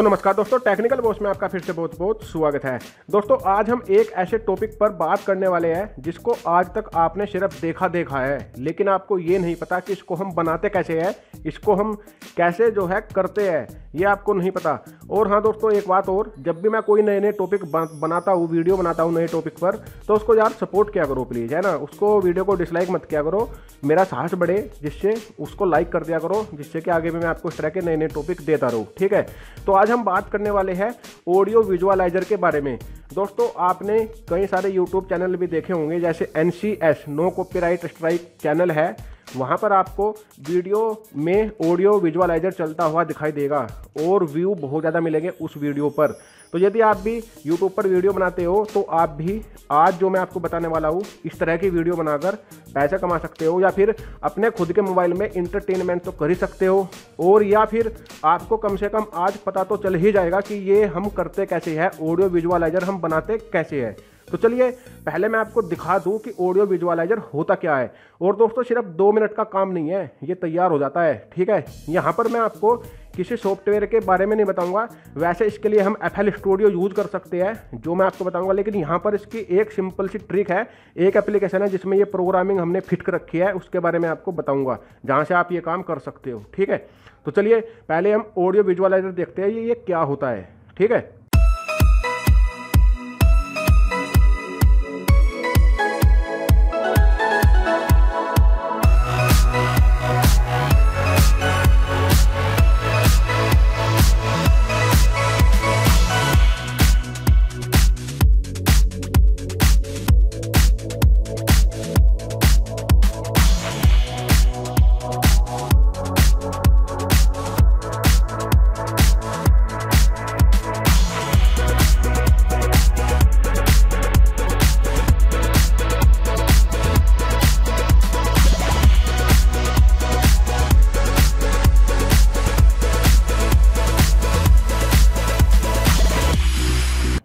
तो नमस्कार दोस्तों, टेक्निकल बॉस में आपका फिर से बहुत बहुत स्वागत है। दोस्तों आज हम एक ऐसे टॉपिक पर बात करने वाले हैं जिसको आज तक आपने सिर्फ देखा है, लेकिन आपको ये नहीं पता कि इसको हम बनाते कैसे हैं, इसको हम कैसे जो है करते हैं, ये आपको नहीं पता। और हाँ दोस्तों, एक बात और, जब भी मैं कोई नए टॉपिक बनाता हूँ, वीडियो बनाता हूँ नए टॉपिक पर, तो उसको यार सपोर्ट किया करो प्लीज़, है ना। उसको वीडियो को डिसलाइक मत किया करो, मेरा साहस बढ़े जिससे उसको लाइक कर दिया करो, जिससे कि आगे भी मैं आपको इस तरह के नए टॉपिक देता रहूँ, ठीक है। तो आज हम बात करने वाले हैं ऑडियो विजुअलाइजर के बारे में। दोस्तों आपने कई सारे YouTube चैनल भी देखे होंगे, जैसे NCS no copyright strike channel है, वहाँ पर आपको वीडियो में ऑडियो विजुअलाइजर चलता हुआ दिखाई देगा और व्यू बहुत ज़्यादा मिलेंगे उस वीडियो पर। तो यदि आप भी YouTube पर वीडियो बनाते हो तो आप भी आज जो मैं आपको बताने वाला हूँ इस तरह की वीडियो बनाकर पैसा कमा सकते हो, या फिर अपने खुद के मोबाइल में इंटरटेनमेंट तो कर ही सकते हो, और या फिर आपको कम से कम आज पता तो चल ही जाएगा कि ये हम करते कैसे हैं, ऑडियो विजुअलाइजर हम बनाते कैसे हैं। तो चलिए पहले मैं आपको दिखा दूं कि ऑडियो विजुअलाइजर होता क्या है। और दोस्तों सिर्फ 2 मिनट का काम नहीं है, ये तैयार हो जाता है, ठीक है। यहाँ पर मैं आपको किसी सॉफ्टवेयर के बारे में नहीं बताऊंगा, वैसे इसके लिए हम FL स्टूडियो यूज़ कर सकते हैं जो मैं आपको बताऊंगा, लेकिन यहाँ पर इसकी एक सिंपल सी ट्रिक है, एक एप्लीकेशन है जिसमें ये प्रोग्रामिंग हमने फिट कर रखी है, उसके बारे में आपको बताऊंगा, जहाँ से आप ये काम कर सकते हो, ठीक है। तो चलिए पहले हम ऑडियो विजुअलाइजर देखते हैं ये क्या होता है, ठीक है।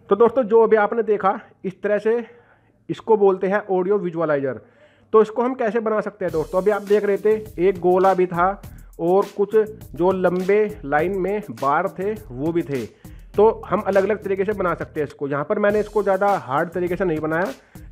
तो दोस्तों जो अभी आपने देखा, इस तरह से इसको बोलते हैं ऑडियो विजुअलाइजर। तो इसको हम कैसे बना सकते हैं दोस्तों, अभी आप देख रहे थे एक गोला भी था और कुछ जो लंबे लाइन में बार थे वो भी थे। तो हम अलग अलग तरीके से बना सकते हैं इसको। यहाँ पर मैंने इसको ज़्यादा हार्ड तरीके से नहीं बनाया,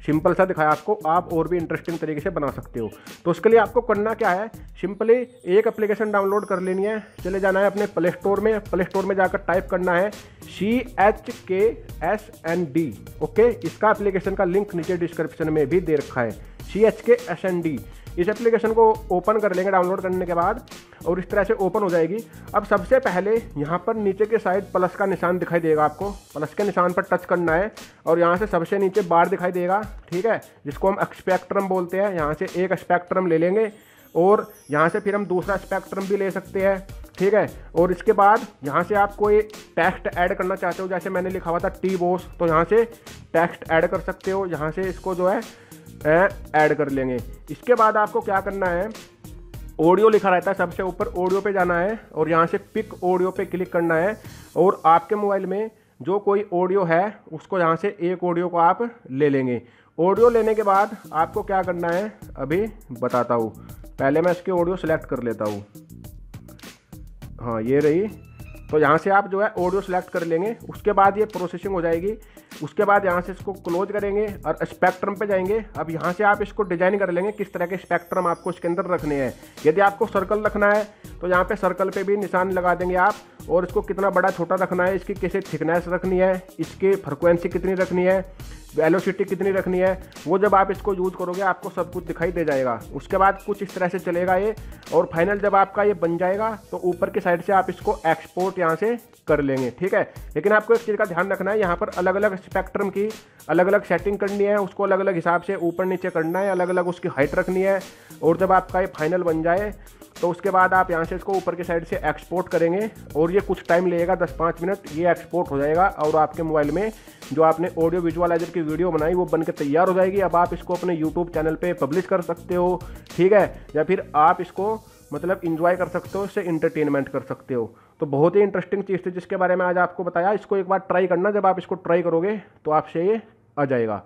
सिंपल सा दिखाया आपको, आप और भी इंटरेस्टिंग तरीके से बना सकते हो। तो उसके लिए आपको करना क्या है, सिंपली एक एप्लीकेशन डाउनलोड कर लेनी है, चले जाना है अपने प्ले स्टोर में, प्ले स्टोर में जाकर टाइप करना है CHKSND, ओके। इसका एप्लीकेशन का लिंक नीचे डिस्क्रिप्शन में भी दे रखा है, CHKSND। इस एप्लीकेशन को ओपन कर लेंगे डाउनलोड करने के बाद, और इस तरह से ओपन हो जाएगी। अब सबसे पहले यहाँ पर नीचे के साइड प्लस का निशान दिखाई देगा आपको, प्लस के निशान पर टच करना है, और यहाँ से सबसे नीचे बार दिखाई देगा, ठीक है, जिसको हम स्पेक्ट्रम बोलते हैं। यहाँ से एक स्पेक्ट्रम ले लेंगे और यहाँ से फिर हम दूसरा स्पेक्ट्रम भी ले सकते हैं, ठीक है। और इसके बाद यहाँ से आप कोई टेक्स्ट ऐड करना चाहते हो, जैसे मैंने लिखा हुआ था TBOSS, तो यहाँ से टेक्स्ट ऐड कर सकते हो, यहाँ से इसको जो है ऐड कर लेंगे। इसके बाद आपको क्या करना है, ऑडियो लिखा रहता है सबसे ऊपर, ऑडियो पे जाना है और यहाँ से पिक ऑडियो पे क्लिक करना है, और आपके मोबाइल में जो कोई ऑडियो है उसको यहाँ से एक ऑडियो को आप ले लेंगे। ऑडियो लेने के बाद आपको क्या करना है अभी बताता हूँ, पहले मैं इसके ऑडियो सेलेक्ट कर लेता हूँ, हाँ ये रही। तो यहाँ से आप जो है ऑडियो सेलेक्ट कर लेंगे, उसके बाद ये प्रोसेसिंग हो जाएगी, उसके बाद यहाँ से इसको क्लोज करेंगे और स्पेक्ट्रम पे जाएंगे। अब यहाँ से आप इसको डिजाइन कर लेंगे किस तरह के स्पेक्ट्रम आपको इसके अंदर रखने हैं। यदि आपको सर्कल रखना है तो यहाँ पे सर्कल पे भी निशान लगा देंगे आप, और इसको कितना बड़ा छोटा रखना है, इसकी कैसे थिकनेस रखनी है, इसकी फ्रिक्वेंसी कितनी रखनी है, वेलोसिटी कितनी रखनी है, वो जब आप इसको यूज़ करोगे आपको सब कुछ दिखाई दे जाएगा। उसके बाद कुछ इस तरह से चलेगा ये, और फाइनल जब आपका ये बन जाएगा तो ऊपर की साइड से आप इसको एक्सपोर्ट यहाँ से कर लेंगे, ठीक है। लेकिन आपको एक चीज़ का ध्यान रखना है, यहाँ पर अलग अलग स्पेक्ट्रम की अलग अलग सेटिंग करनी है, उसको अलग अलग हिसाब से ऊपर नीचे करना है, अलग अलग उसकी हाइट रखनी है, और जब आपका ये फाइनल बन जाए तो उसके बाद आप यहाँ से इसको ऊपर की साइड से एक्सपोर्ट करेंगे, और ये कुछ टाइम लगेगा, 10-5 मिनट ये एक्सपोर्ट हो जाएगा, और आपके मोबाइल में जो आपने ऑडियो विजुअलाइजर की वीडियो बनाई वो बनकर तैयार हो जाएगी। अब आप इसको अपने YouTube चैनल पे पब्लिश कर सकते हो, ठीक है, या फिर आप इसको मतलब इंजॉय कर सकते हो, इससे इंटरटेनमेंट कर सकते हो। तो बहुत ही इंटरेस्टिंग चीज़ थी जिसके बारे में आज आपको बताया, इसको एक बार ट्राई करना, जब आप इसको ट्राई करोगे तो आपसे ये आ जाएगा।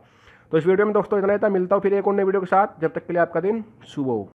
तो इस वीडियो में दोस्तों इतना ही था, मिलता हूँ फिर एक और नई वीडियो के साथ, जब तक के लिए आपका दिन शुभ हो।